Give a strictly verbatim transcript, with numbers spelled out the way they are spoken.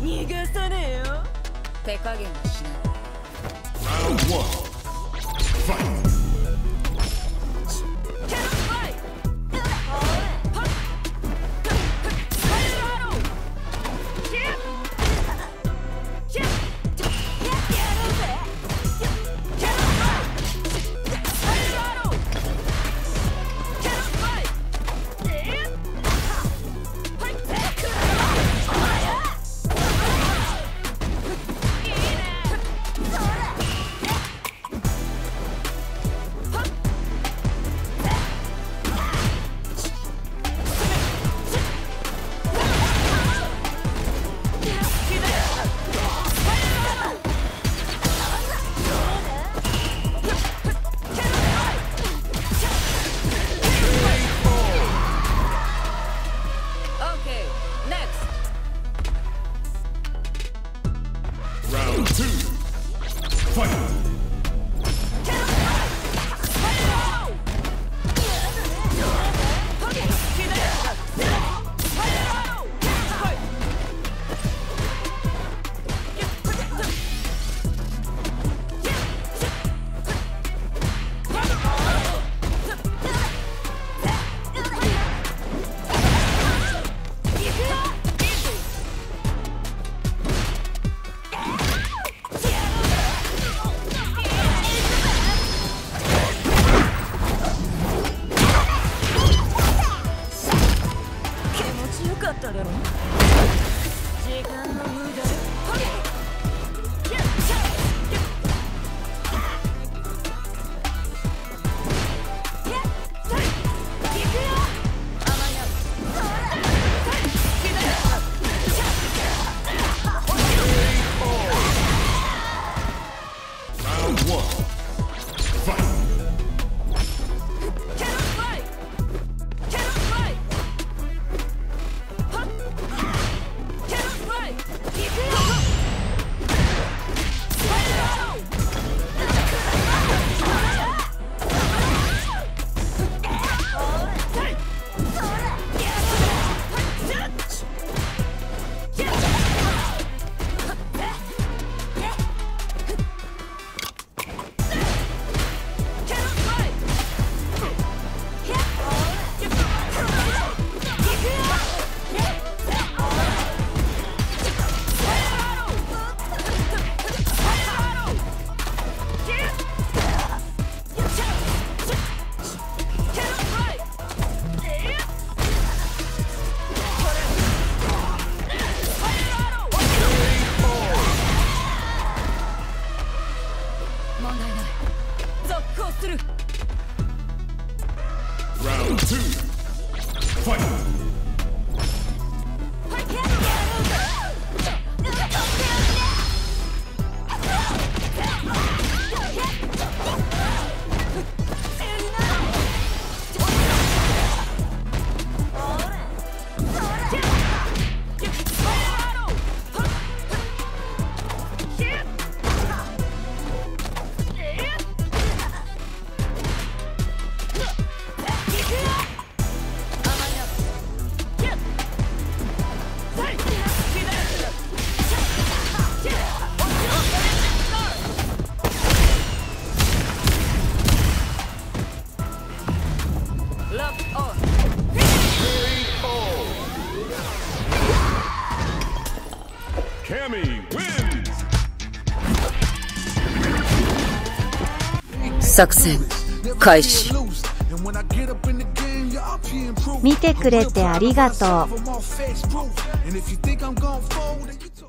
逃がさねえよ。手加減はしない。作戦開始。見てくれてありがとう。